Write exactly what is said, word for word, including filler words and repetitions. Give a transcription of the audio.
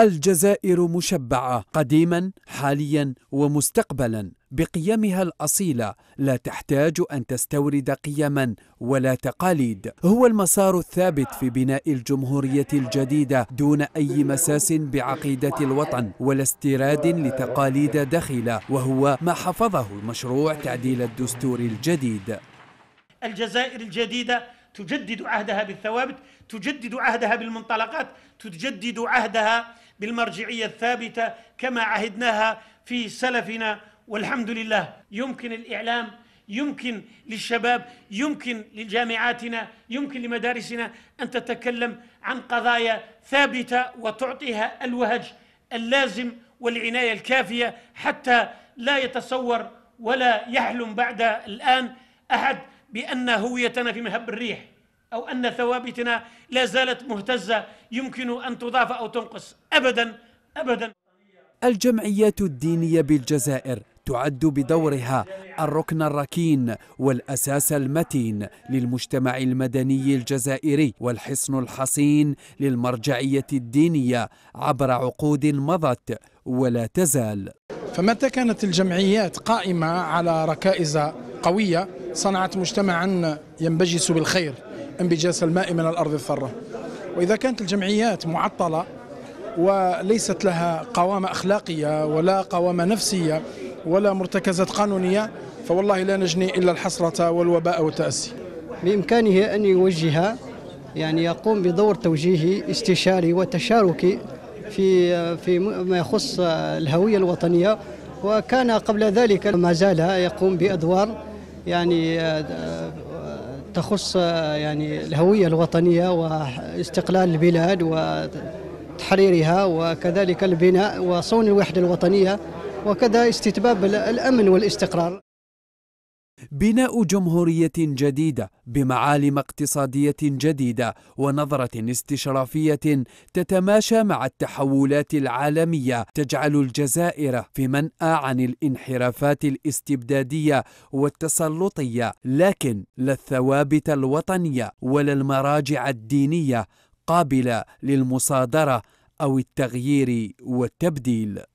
الجزائر مشبعة قديما حاليا ومستقبلا بقيمها الأصيلة، لا تحتاج أن تستورد قيما ولا تقاليد. هو المسار الثابت في بناء الجمهورية الجديدة دون أي مساس بعقيدة الوطن ولا استيراد لتقاليد دخيلة، وهو ما حفظه مشروع تعديل الدستور الجديد. الجزائر الجديدة تجدد عهدها بالثوابت، تجدد عهدها بالمنطلقات، تجدد عهدها بالمرجعية الثابتة كما عهدناها في سلفنا والحمد لله. يمكن الإعلام، يمكن للشباب، يمكن لجامعاتنا، يمكن لمدارسنا أن تتكلم عن قضايا ثابتة وتعطيها الوهج اللازم والعناية الكافية حتى لا يتصور ولا يحلم بعد الآن أحد بأن هويتنا في مهب الريح أو أن ثوابتنا لا زالت مهتزة يمكن أن تضاف أو تنقص أبدا أبدا. الجمعيات الدينية بالجزائر تعد بدورها الركن الركين والأساس المتين للمجتمع المدني الجزائري والحصن الحصين للمرجعية الدينية عبر عقود مضت ولا تزال. فمتى كانت الجمعيات قائمة على ركائز قوية صنعت مجتمعا ينبجس بالخير انبجاس الماء من الأرض الضارة، وإذا كانت الجمعيات معطلة وليست لها قوامة أخلاقية ولا قوامة نفسية ولا مرتكزات قانونية، فوالله لا نجني إلا الحسرة والوباء والتأسي. بإمكانه أن يوجه، يعني يقوم بدور توجيهي استشاري وتشاركي في في ما يخص الهوية الوطنية، وكان قبل ذلك ما زال يقوم بأدوار يعني تخص يعني الهوية الوطنية واستقلال البلاد وتحريرها، وكذلك البناء وصون الوحدة الوطنية، وكذا استتباب الأمن والاستقرار. بناء جمهورية جديدة بمعالم اقتصادية جديدة ونظرة استشرافية تتماشى مع التحولات العالمية تجعل الجزائر في منأى عن الانحرافات الاستبدادية والتسلطية، لكن لا الثوابت الوطنية ولا المراجع الدينية قابلة للمصادرة أو التغيير والتبديل.